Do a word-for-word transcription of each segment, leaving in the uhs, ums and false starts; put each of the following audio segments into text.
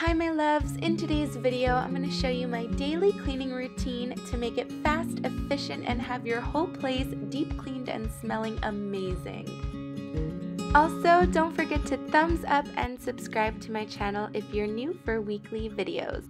Hi my loves, in today's video I'm going to show you my daily cleaning routine to make it fast, efficient, and have your whole place deep cleaned and smelling amazing. Also, don't forget to thumbs up and subscribe to my channel if you're new for weekly videos.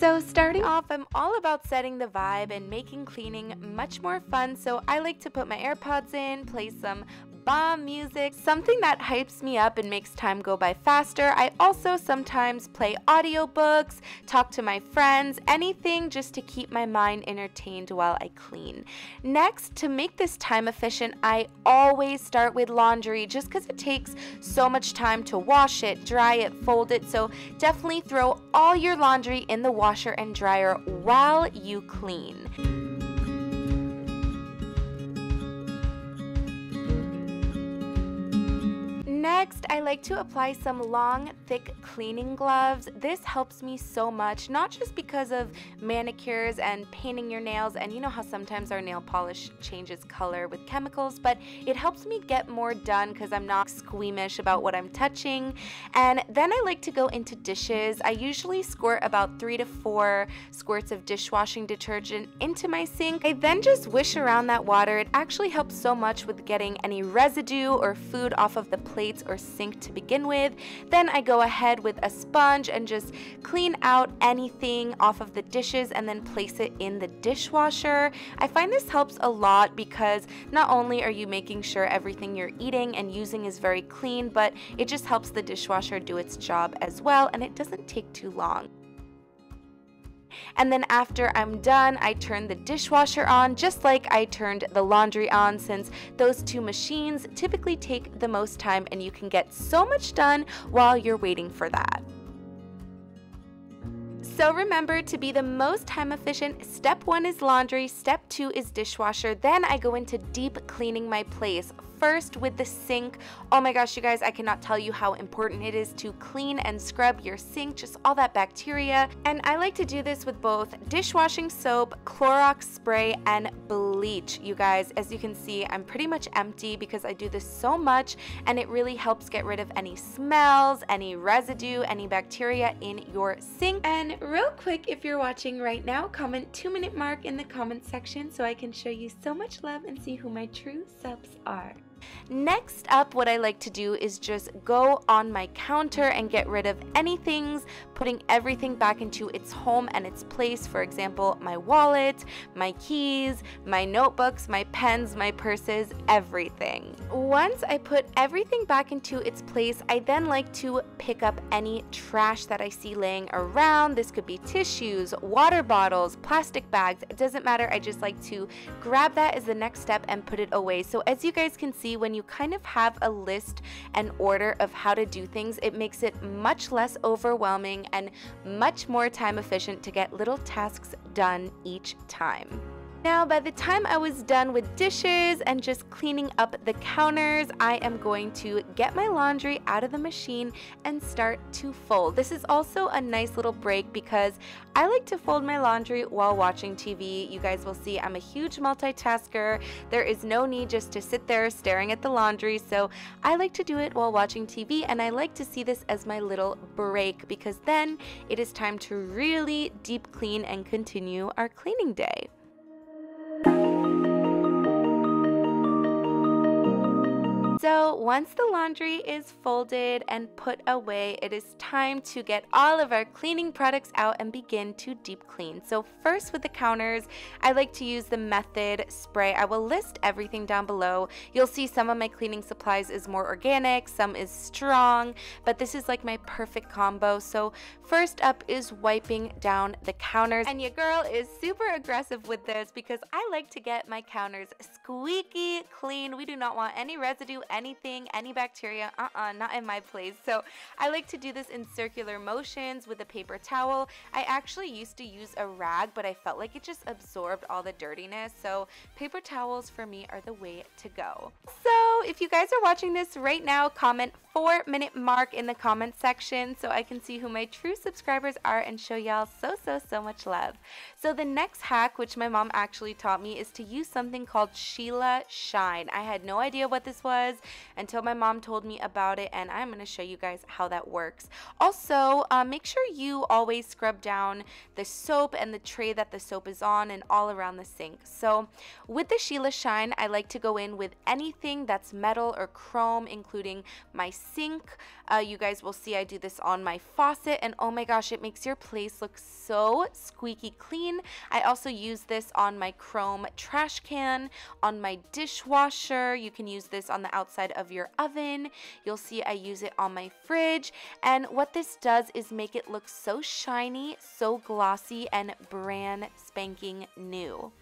So starting off, I'm all about setting the vibe and making cleaning much more fun, so I like to put my AirPods in, play some bomb music, something that hypes me up and makes time go by faster. I also sometimes play audiobooks, talk to my friends, anything just to keep my mind entertained while I clean. Next, to make this time efficient, I always start with laundry just because it takes so much time to wash it, dry it, fold it, so definitely throw all your laundry in the washer and dryer while you clean. Next, I like to apply some long, thick cleaning gloves. This helps me so much, not just because of manicures and painting your nails, and you know how sometimes our nail polish changes color with chemicals, but it helps me get more done because I'm not squeamish about what I'm touching. And then I like to go into dishes. I usually squirt about three to four squirts of dishwashing detergent into my sink. I then just wish around that water. It actually helps so much with getting any residue or food off of the plate or sink to begin with. Then I go ahead with a sponge and just clean out anything off of the dishes and then place it in the dishwasher. I find this helps a lot because not only are you making sure everything you're eating and using is very clean, but it just helps the dishwasher do its job as well, and it doesn't take too long. And then after I'm done, I turn the dishwasher on just like I turned the laundry on, since those two machines typically take the most time and you can get so much done while you're waiting for that. So remember, to be the most time efficient, step one is laundry, step two is dishwasher, then I go into deep cleaning my place. First with the sink. Oh my gosh, you guys, I cannot tell you how important it is to clean and scrub your sink, just all that bacteria. And I like to do this with both dishwashing soap, Clorox spray, and bleach. You guys, as you can see, I'm pretty much empty because I do this so much, and it really helps get rid of any smells, any residue, any bacteria in your sink. And real quick, if you're watching right now, comment two minute mark in the comment section so I can show you so much love and see who my true subs are. Next up, what I like to do is just go on my counter and get rid of any things, putting everything back into its home and its place. For example, my wallet, my keys, my notebooks, my pens, my purses, everything. Once I put everything back into its place, I then like to pick up any trash that I see laying around. This could be tissues, water bottles, plastic bags, it doesn't matter. I just like to grab that as the next step and put it away. So as you guys can see, when you kind of have a list and order of how to do things, it makes it much less overwhelming and much more time efficient to get little tasks done each time. Now, by the time I was done with dishes and just cleaning up the counters, I am going to get my laundry out of the machine and start to fold. This is also a nice little break because I like to fold my laundry while watching T V. You guys will see I'm a huge multitasker. There is no need just to sit there staring at the laundry, so I like to do it while watching T V, and I like to see this as my little break because then it is time to really deep clean and continue our cleaning day. So once the laundry is folded and put away, it is time to get all of our cleaning products out and begin to deep clean. So first with the counters, I like to use the Method spray. I will list everything down below. You'll see some of my cleaning supplies is more organic, some is strong, but this is like my perfect combo. So first up is wiping down the counters. And your girl is super aggressive with this because I like to get my counters squeaky clean. We do not want any residue, anything, any bacteria, uh-uh, not in my place. So I like to do this in circular motions with a paper towel. I actually used to use a rag, but I felt like it just absorbed all the dirtiness. So paper towels for me are the way to go. So if you guys are watching this right now, comment four minute mark in the comment section so I can see who my true subscribers are and show y'all so, so, so much love. So the next hack, which my mom actually taught me, is to use something called Sheila Shine. I had no idea what this was until my mom told me about it, and I'm going to show you guys how that works. Also, uh, make sure you always scrub down the soap and the tray that the soap is on and all around the sink. So with the Sheila Shine, I like to go in with anything that's metal or chrome, including my sink. Uh, you guys will see I do this on my faucet, and oh my gosh, it makes your place look so squeaky clean. I also use this on my chrome trash can, on my dishwasher. You can use this on the outside of your oven. You'll see I use it on my fridge, and what this does is make it look so shiny, so glossy, and brand spanking new.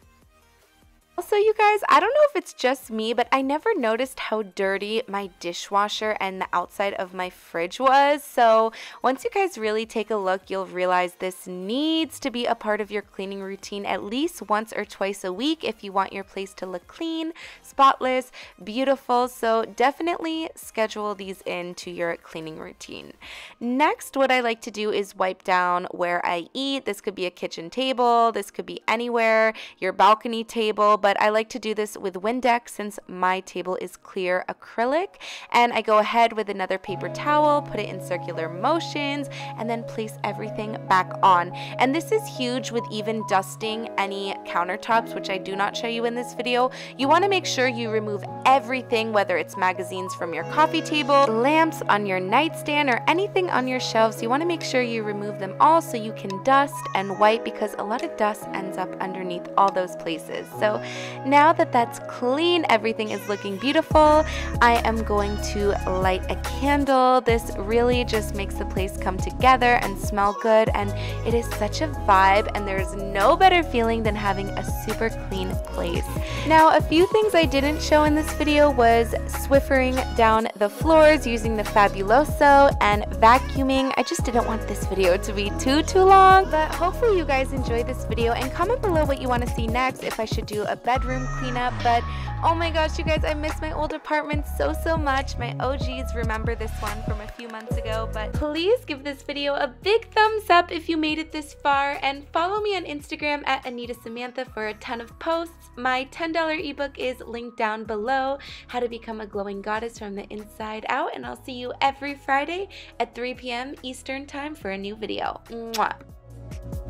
Also, you guys, I don't know if it's just me, but I never noticed how dirty my dishwasher and the outside of my fridge was. So once you guys really take a look, you'll realize this needs to be a part of your cleaning routine at least once or twice a week if you want your place to look clean, spotless, beautiful. So definitely schedule these into your cleaning routine. Next, what I like to do is wipe down where I eat. This could be a kitchen table. This could be anywhere, your balcony table. But I like to do this with Windex since my table is clear acrylic, and I go ahead with another paper towel, put it in circular motions, and then place everything back on. And this is huge with even dusting any countertops, which I do not show you in this video. You want to make sure you remove everything, whether it's magazines from your coffee table, lamps on your nightstand, or anything on your shelves. You want to make sure you remove them all so you can dust and wipe, because a lot of dust ends up underneath all those places. So now that that's clean, everything is looking beautiful, I am going to light a candle. This really just makes the place come together and smell good, and it is such a vibe, and there's no better feeling than having a super clean place. Now, a few things I didn't show in this video was Swiffering down the floors using the Fabuloso and vacuuming. I just didn't want this video to be too, too long, but hopefully you guys enjoyed this video, and comment below what you want to see next, if I should do a bedroom cleanup. But oh my gosh, you guys, I miss my old apartment so, so much. My O Gs remember this one from a few months ago, but please give this video a big thumbs up if you made it this far, and follow me on Instagram at Anita Samantha for a ton of posts. My ten dollar ebook is linked down below, How to Become a Glowing Goddess from the Inside Out, and I'll see you every Friday at three p m Eastern Time for a new video. Mwah.